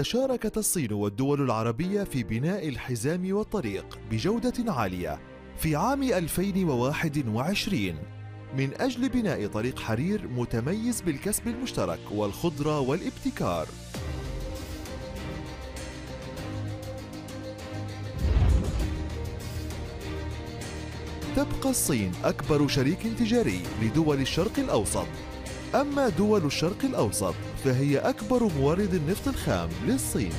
تشاركت الصين والدول العربية في بناء الحزام والطريق بجودة عالية في عام 2021 من أجل بناء طريق حرير متميز بالكسب المشترك والخضرة والابتكار. تبقى الصين أكبر شريك تجاري لدول الشرق الأوسط، أما دول الشرق الأوسط فهي أكبر مورد النفط الخام للصين.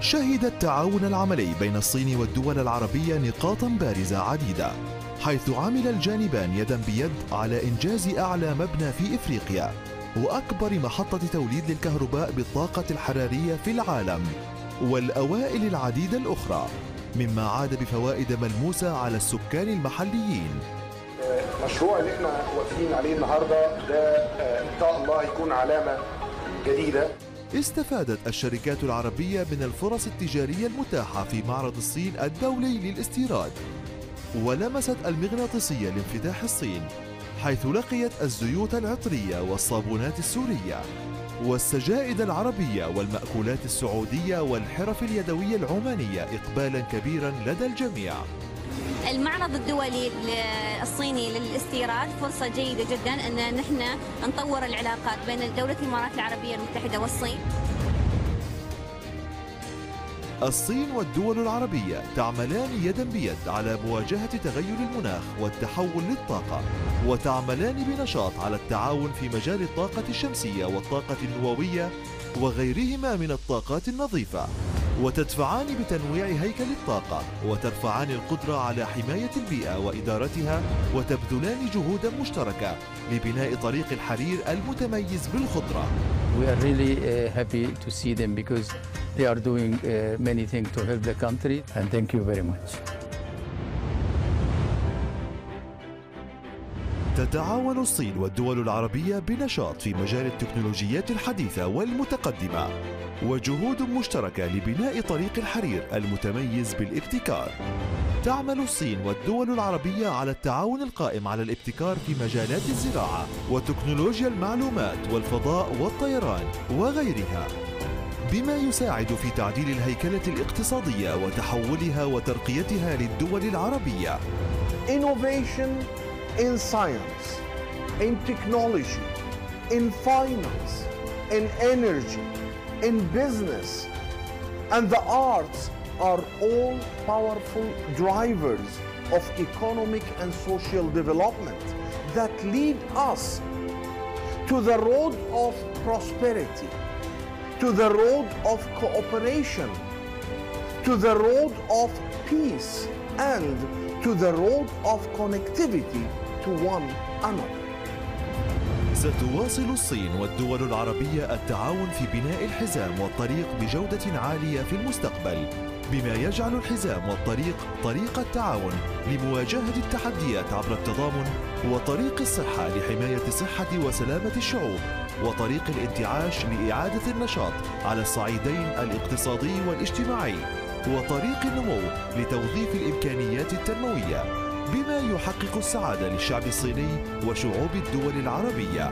شهد التعاون العملي بين الصين والدول العربية نقاطا بارزة عديدة، حيث عمل الجانبان يدا بيد على إنجاز أعلى مبنى في إفريقيا وأكبر محطة توليد للكهرباء بالطاقة الحرارية في العالم والأوائل العديدة الأخرى، مما عاد بفوائد ملموسة على السكان المحليين. المشروع اللي احنا واقفين عليه النهارده ده ان شاء الله هيكون علامة جديدة. استفادت الشركات العربية من الفرص التجارية المتاحة في معرض الصين الدولي للاستيراد، ولمست المغناطيسية لانفتاح الصين، حيث لقيت الزيوت العطرية والصابونات السورية والسجائد العربية والمأكولات السعودية والحرف اليدوية العمانية إقبالا كبيرا لدى الجميع. المعرض الدولي الصيني للاستيراد فرصة جيدة جدا أن نحن نطور العلاقات بين دولة الإمارات العربية المتحدة والصين. الصين والدول العربية تعملان يدا بيد على مواجهة تغير المناخ والتحول للطاقة، وتعملان بنشاط على التعاون في مجال الطاقة الشمسية والطاقة النووية وغيرهما من الطاقات النظيفة، وتدفعان بتنويع هيكل الطاقة وترفعان القدرة على حماية البيئة وإدارتها، وتبذلان جهودا مشتركة لبناء طريق الحرير المتميز بالخضرة. We are really happy to see them because they are doing many things to help the country, and thank you very much. تتعاون الصين والدول العربية بنشاط في مجال التكنولوجيات الحديثة والمتقدمة، وجهود مشتركة لبناء طريق الحرير المتميز بالابتكار. تعمل الصين والدول العربية على التعاون القائم على الابتكار في مجالات الزراعة وتكنولوجيا المعلومات والفضاء والطيران وغيرها، بما يساعد في تعديل الهيكلة الاقتصادية وتحولها وترقيتها للدول العربية. Innovation in science, in technology, in finance, in energy, in business, and the arts are all powerful drivers of economic and social development that lead us to the road of prosperity, to the road of cooperation, to the road of peace, and to the road of connectivity to one another. ستواصل الصين والدول العربية التعاون في بناء الحزام والطريق بجودة عالية في المستقبل، بما يجعل الحزام والطريق طريق التعاون لمواجهة التحديات عبر التضامن، وطريق الصحة لحماية صحة وسلامة الشعوب، وطريق الانتعاش لإعادة النشاط على الصعيدين الاقتصادي والاجتماعي، وطريق النمو لتوظيف الإمكانيات التنموية، بما يحقق السعادة للشعب الصيني وشعوب الدول العربية.